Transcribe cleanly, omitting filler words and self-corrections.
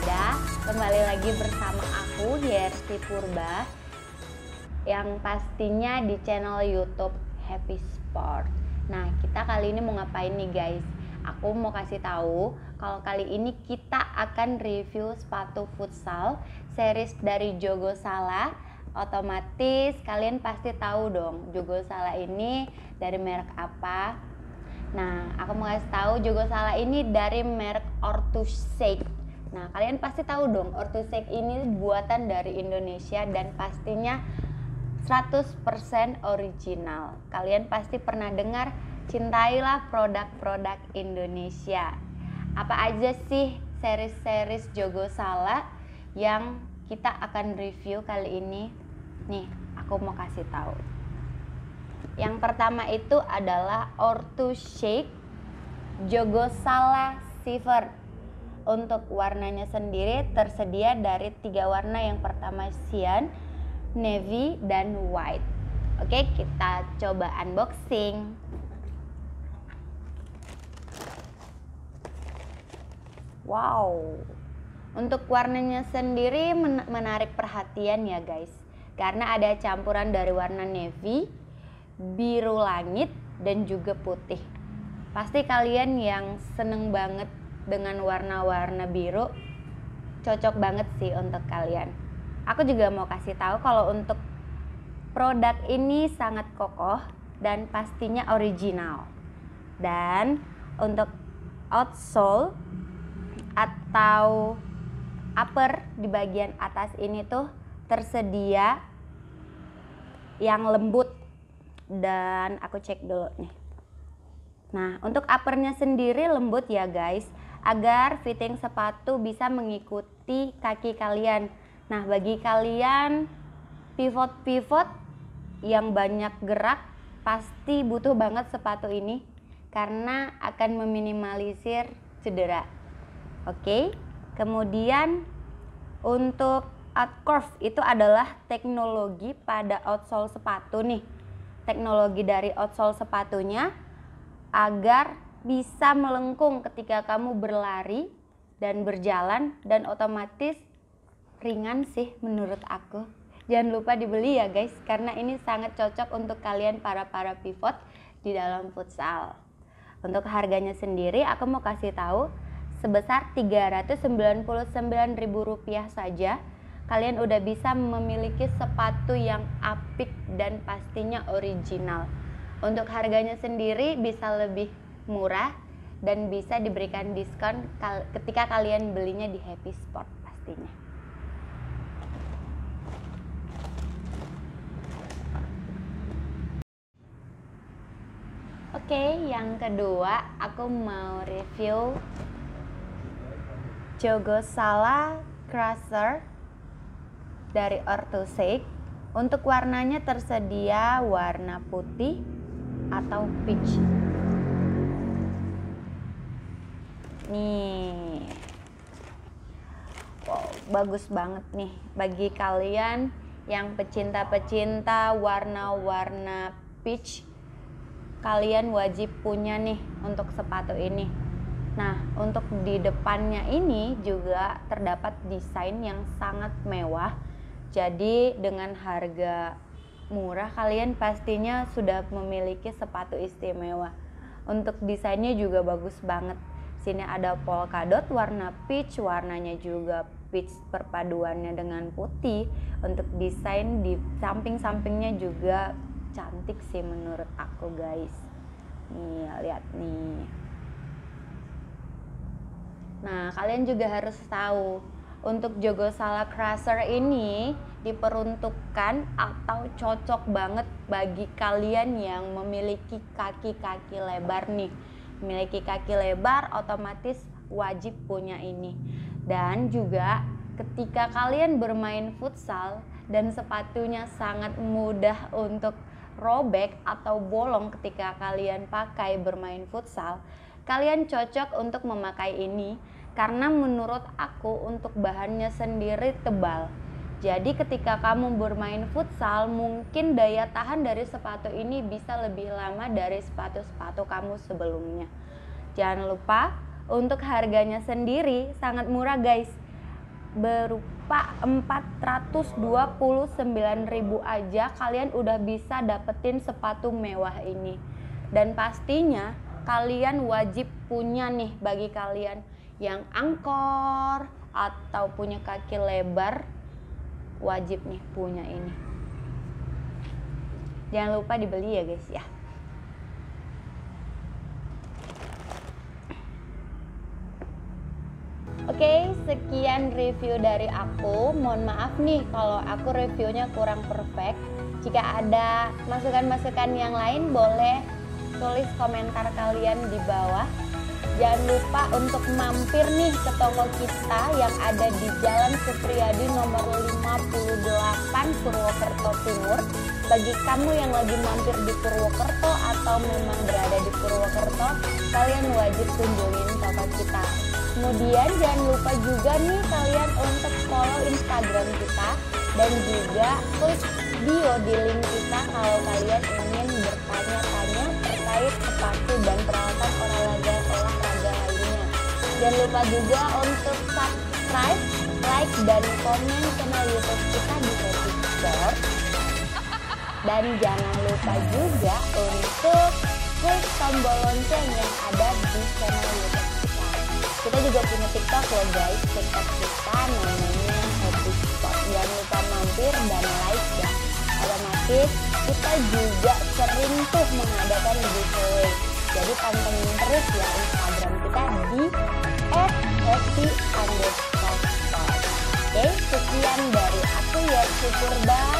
ada kembali lagi bersama aku Yersi Purba yang pastinya di channel YouTube Happy Sport. Nah, kita kali ini mau ngapain nih guys? Aku mau kasih tahu kalau kali ini kita akan review sepatu futsal series dari Jogosala. Otomatis kalian pasti tahu dong Jogosala ini dari merek apa. Nah, aku mau kasih tahu Jogosala ini dari merek Ortuseight. Nah, kalian pasti tahu dong Ortuseight ini buatan dari Indonesia dan pastinya 100% original. Kalian pasti pernah dengar cintailah produk-produk Indonesia. Apa aja sih series-series Jogosala yang kita akan review kali ini? Nih, aku mau kasih tahu. Yang pertama itu adalah Ortuseight Jogosala Shiver. Untuk warnanya sendiri tersedia dari 3 warna, yang pertama cyan, navy, dan white. Oke, kita coba unboxing. Wow, untuk warnanya sendiri menarik perhatian ya guys, karena ada campuran dari warna navy, biru langit, dan juga putih. Pasti kalian yang seneng banget dengan warna-warna biru, cocok banget sih untuk kalian. Aku juga mau kasih tahu kalau untuk produk ini sangat kokoh dan pastinya original. Dan untuk outsole atau upper di bagian atas ini tuh tersedia yang lembut. Dan aku cek dulu nih. Nah, untuk uppernya sendiri lembut ya guys, agar fitting sepatu bisa mengikuti kaki kalian. Nah, bagi kalian pivot-pivot yang banyak gerak, pasti butuh banget sepatu ini karena akan meminimalisir cedera. Oke, kemudian untuk Ort-Curve itu adalah teknologi pada outsole sepatu nih. Teknologi dari outsole sepatunya agar bisa melengkung ketika kamu berlari dan berjalan, dan otomatis ringan sih menurut aku. Jangan lupa dibeli ya guys, karena ini sangat cocok untuk kalian para pivot di dalam futsal. Untuk harganya sendiri aku mau kasih tahu sebesar Rp399.000 saja. Kalian udah bisa memiliki sepatu yang apik dan pastinya original. Untuk harganya sendiri bisa lebih murah dan bisa diberikan diskon ketika kalian belinya di Happy Sport pastinya. Oke, yang kedua aku mau review Jogosala Crusher dari Ortuseight. Untuk warnanya tersedia warna putih atau peach. Nih, wow, bagus banget nih bagi kalian yang pecinta-pecinta warna-warna peach. Kalian wajib punya nih untuk sepatu ini. Nah, untuk di depannya ini juga terdapat desain yang sangat mewah. Jadi dengan harga murah kalian pastinya sudah memiliki sepatu istimewa. Untuk desainnya juga bagus banget. Sini ada polkadot warna peach, warnanya juga peach perpaduannya dengan putih. Untuk desain di samping-sampingnya juga cantik sih menurut aku guys. Nih, lihat nih. Nah, kalian juga harus tahu untuk Jogosala Crusher ini diperuntukkan atau cocok banget bagi kalian yang memiliki kaki-kaki lebar nih. Memiliki kaki lebar otomatis wajib punya ini. Dan juga ketika kalian bermain futsal dan sepatunya sangat mudah untuk robek atau bolong ketika kalian pakai bermain futsal, kalian cocok untuk memakai ini. Karena menurut aku untuk bahannya sendiri tebal. Jadi ketika kamu bermain futsal, mungkin daya tahan dari sepatu ini bisa lebih lama dari sepatu-sepatu kamu sebelumnya. Jangan lupa untuk harganya sendiri sangat murah guys. berupa 429.000 aja kalian udah bisa dapetin sepatu mewah ini. Dan pastinya kalian wajib punya nih, bagi kalian yang angkor atau punya kaki lebar, wajib nih punya ini. Jangan lupa dibeli ya guys ya. Oke, sekian review dari aku. Mohon maaf nih kalau aku reviewnya kurang perfect. Jika ada masukan-masukan yang lain, boleh tulis komentar kalian di bawah. Jangan lupa untuk mampir nih ke toko kita yang ada di Jalan Supriyadi nomor 58 Purwokerto Timur. Bagi kamu yang lagi mampir di Purwokerto atau memang berada di Purwokerto, kalian wajib kunjungin toko kita. Kemudian jangan lupa juga nih kalian untuk follow Instagram kita dan juga klik bio di link kita kalau kalian ingin bertanya-tanya terkait sepatu dan peralatan olahraga lainnya. Jangan lupa juga untuk subscribe, like, dan komen channel YouTube kita di Happy Sport. Dan jangan lupa juga untuk klik tombol lonceng yang ada di channel YouTube kita. Kita juga punya TikTok loh guys, TikTok kita namanya Happy Sport. Jangan lupa mampir dan like ya. Otomatis kita juga sering tuh mengadakan giveaway. Jadi pantengin terus ya Instagram kita di @happy_sport. Oke, sekian dari aku Yersi Purba.